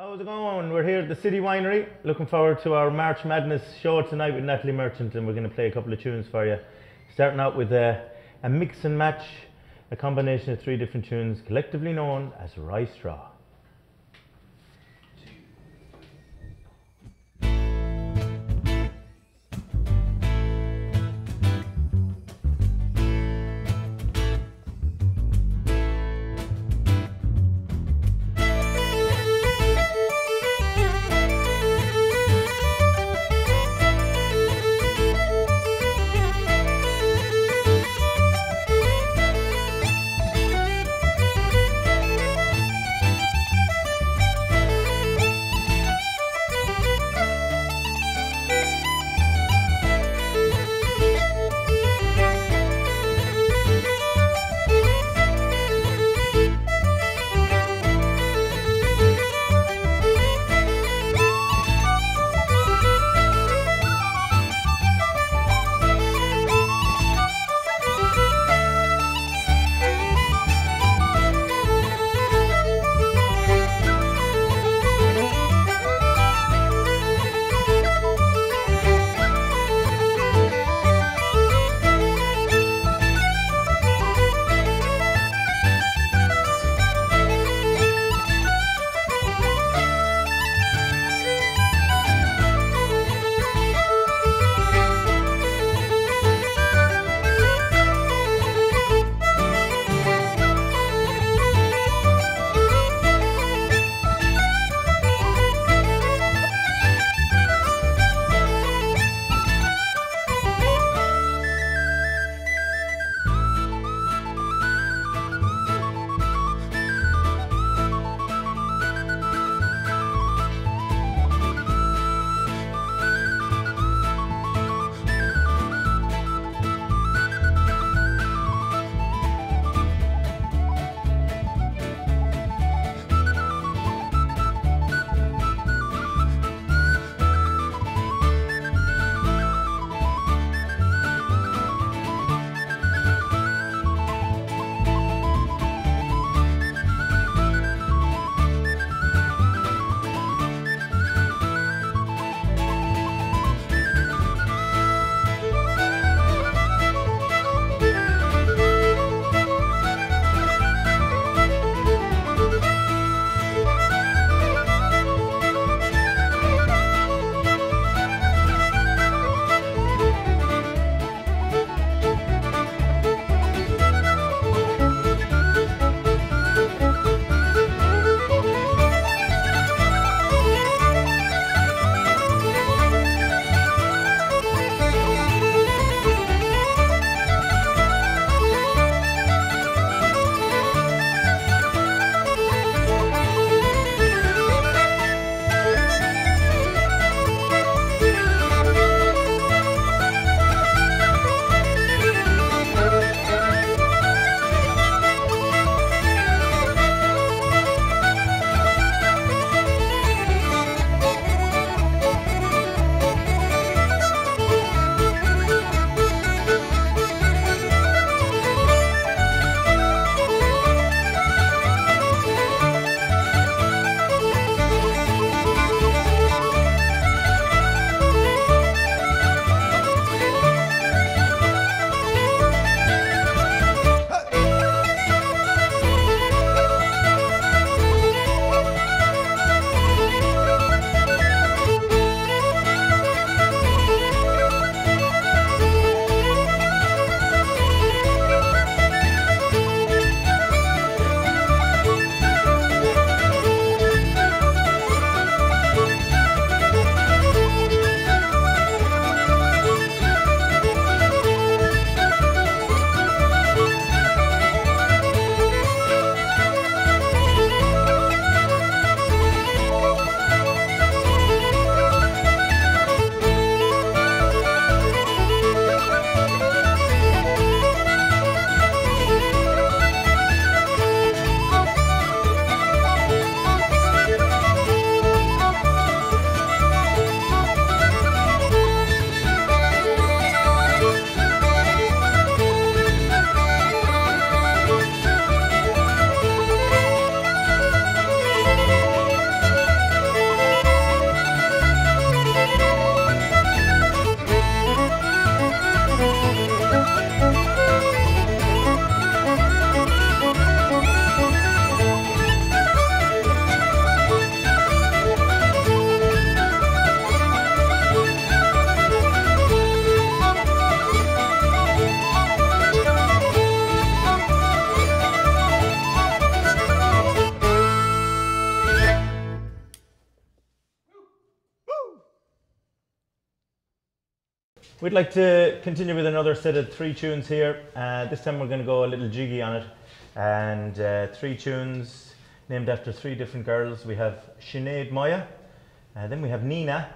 How's it going? We're here at the City Winery. Looking forward to our March Madness show tonight with Natalie Merchant, and we're going to play a couple of tunes for you. Starting out with a mix and match, a combination of three different tunes, collectively known as Ryestraw. We'd like to continue with another set of three tunes here. This time we're going to go a little jiggy on it, and three tunes named after three different girls. We have Sinead Maire, then we have Nina,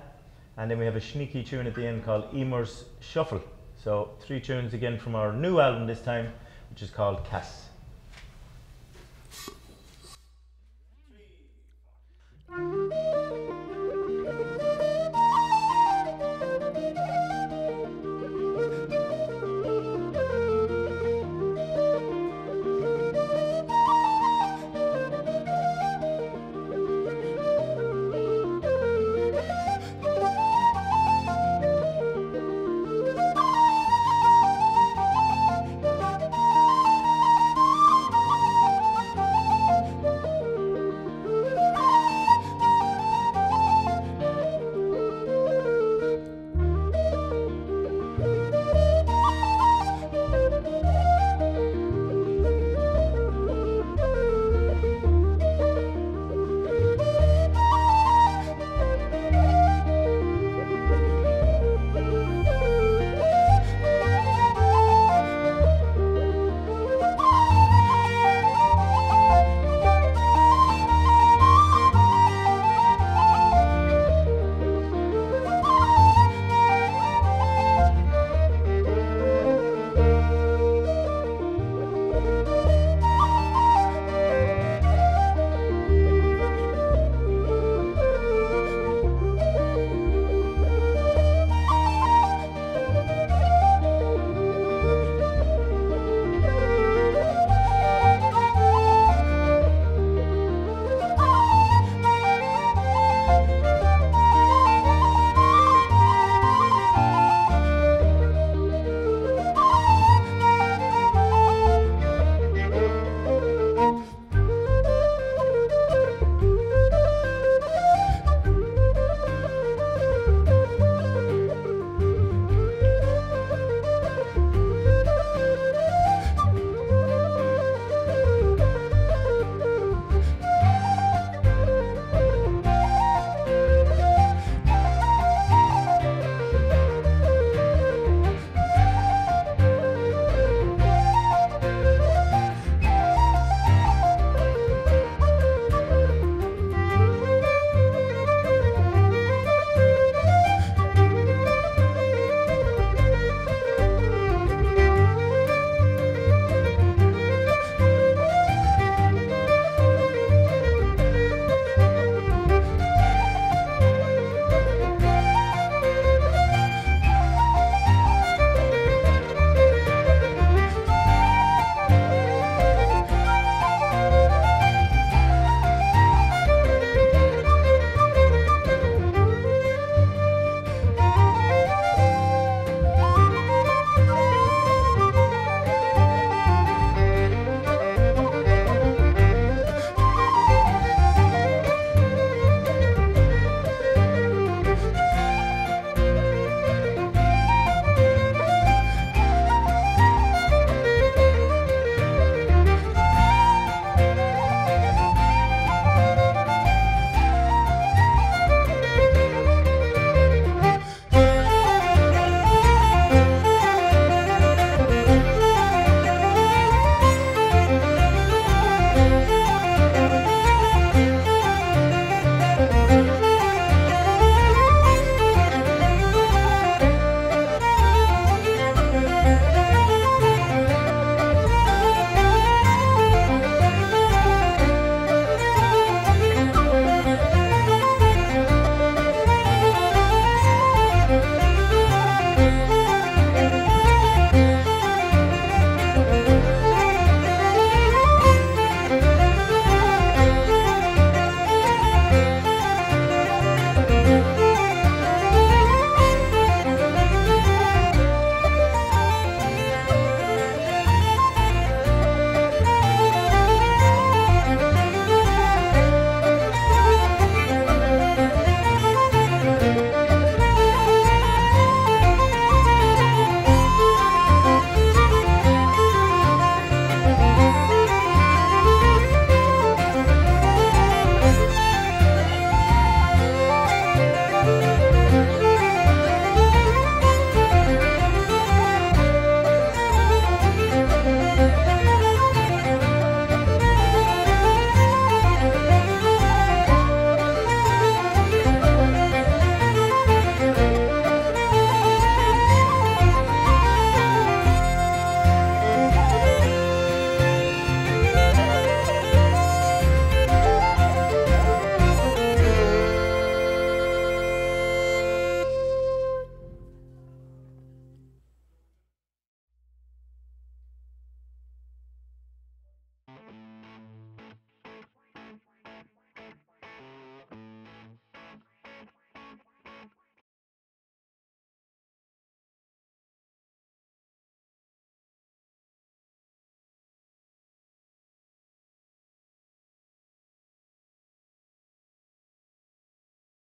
and then we have a sneaky tune at the end called Emer's Shuffle. So three tunes again from our new album this time, which is called Cass.